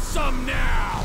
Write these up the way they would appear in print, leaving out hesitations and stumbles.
some now!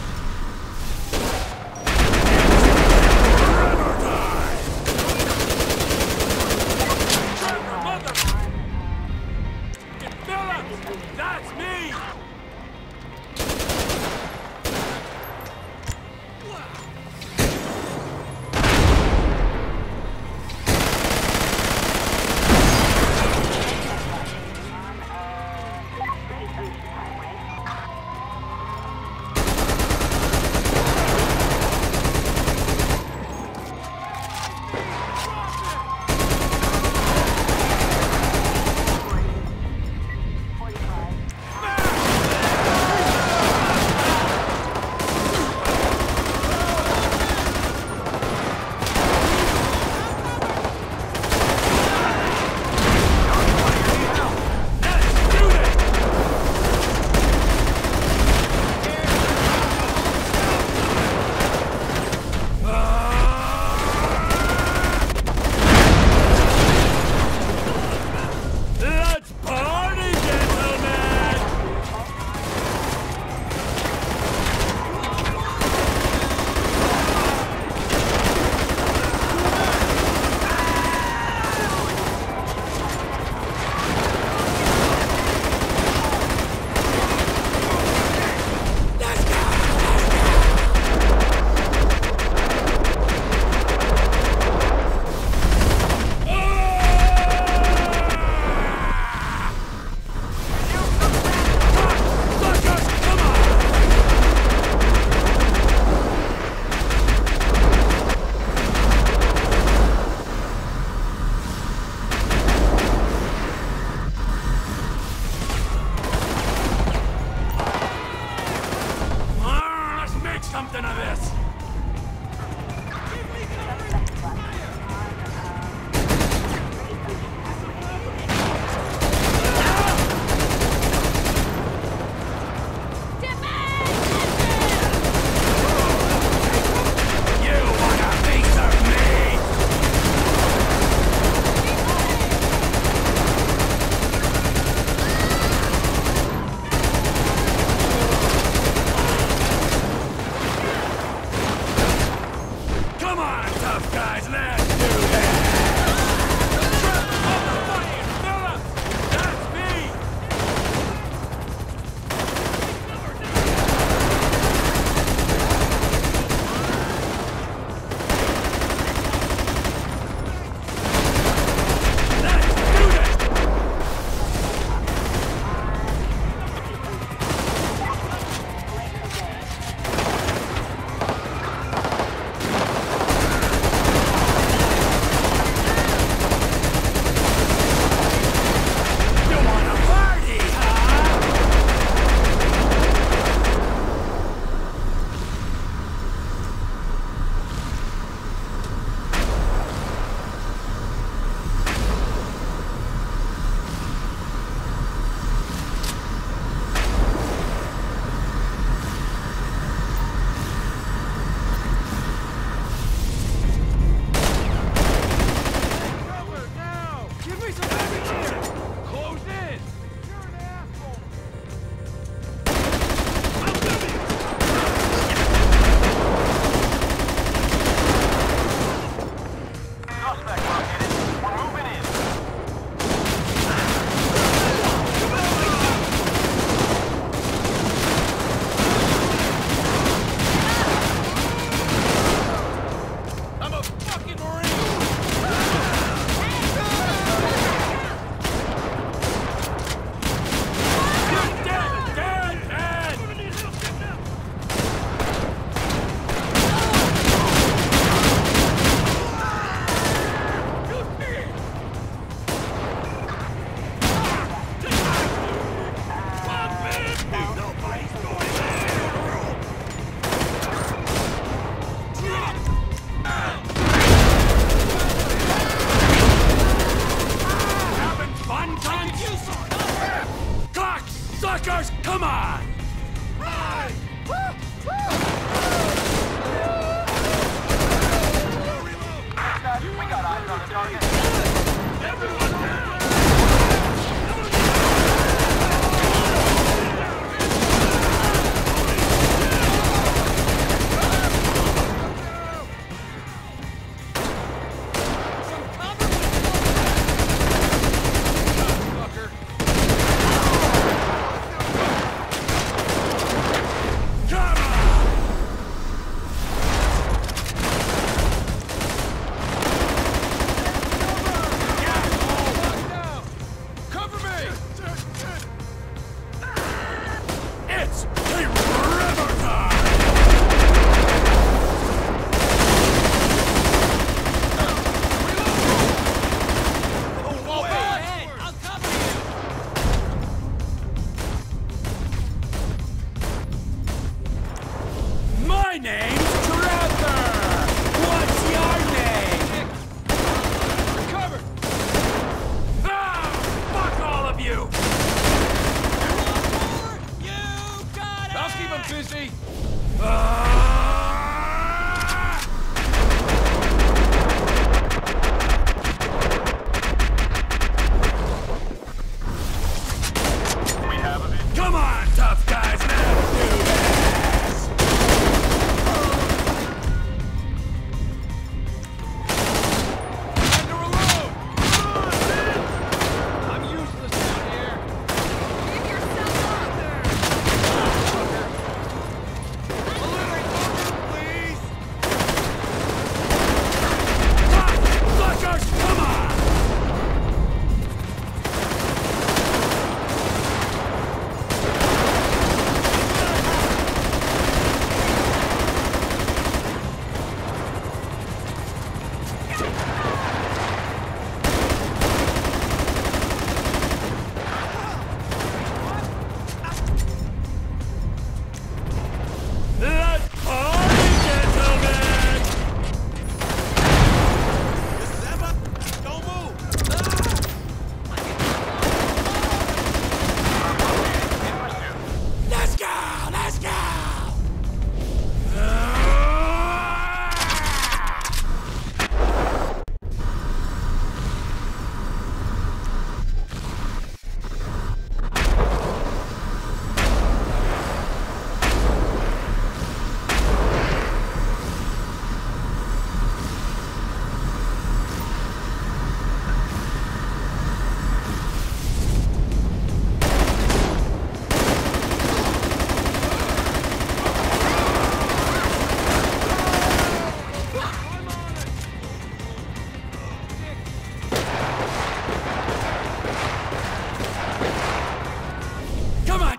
Something of this. Come on! Run! We got eyes on the target. Everyone down!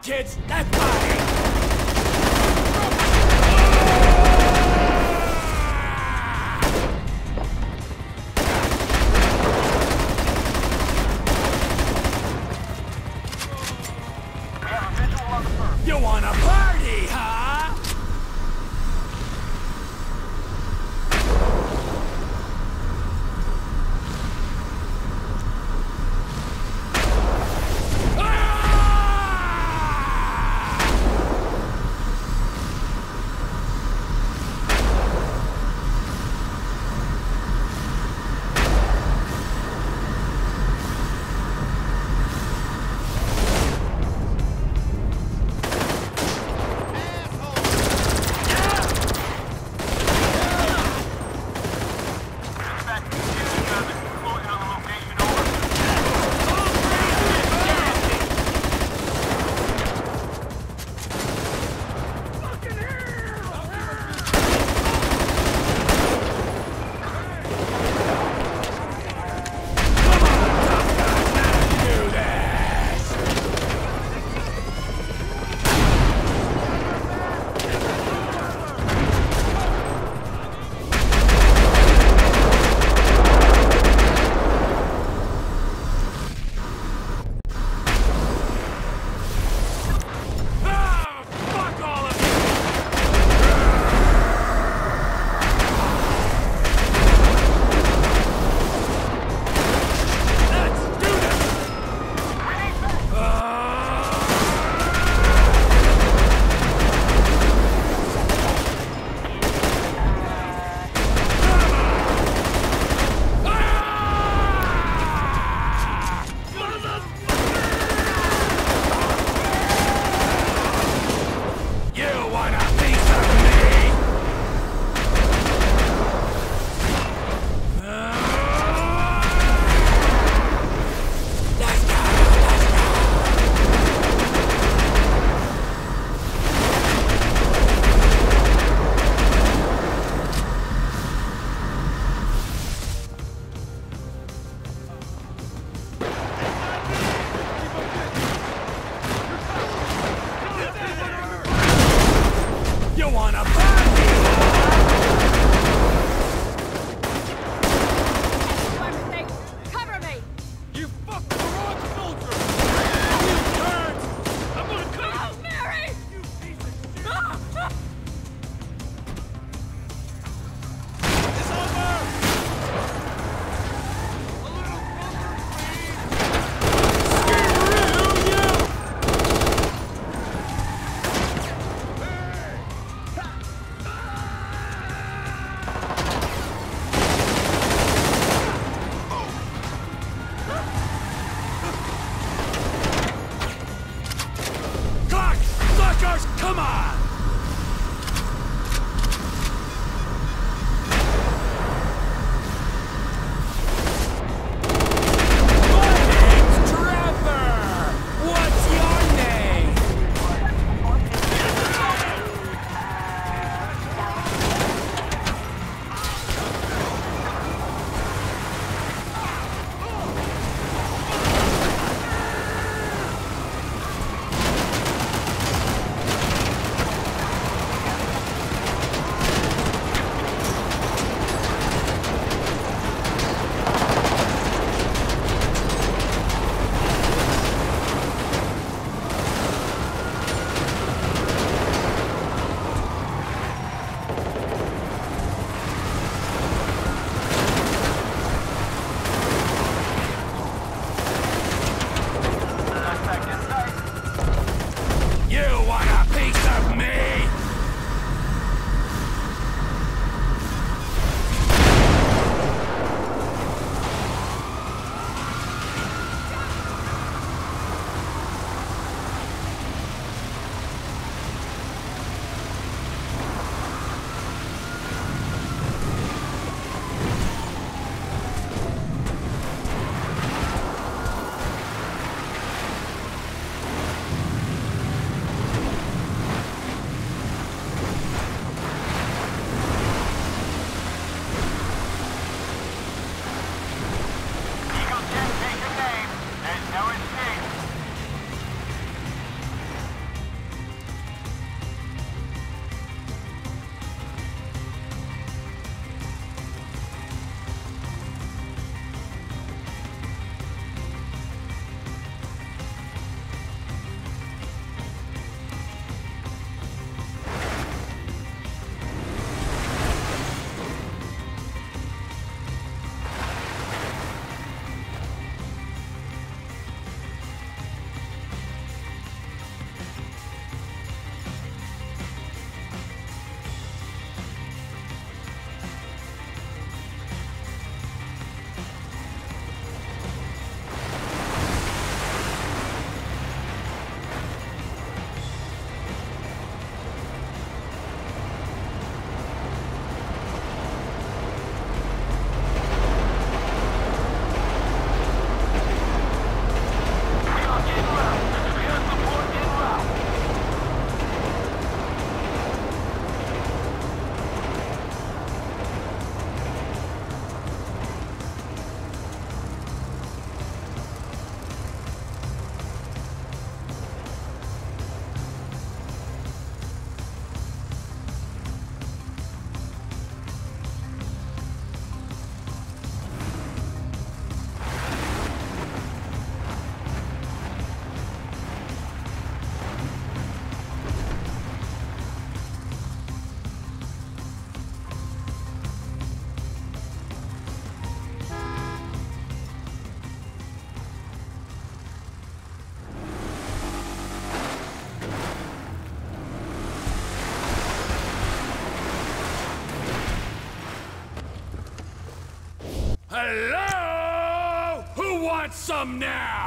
kids! That's mine! Hello? Who wants some now?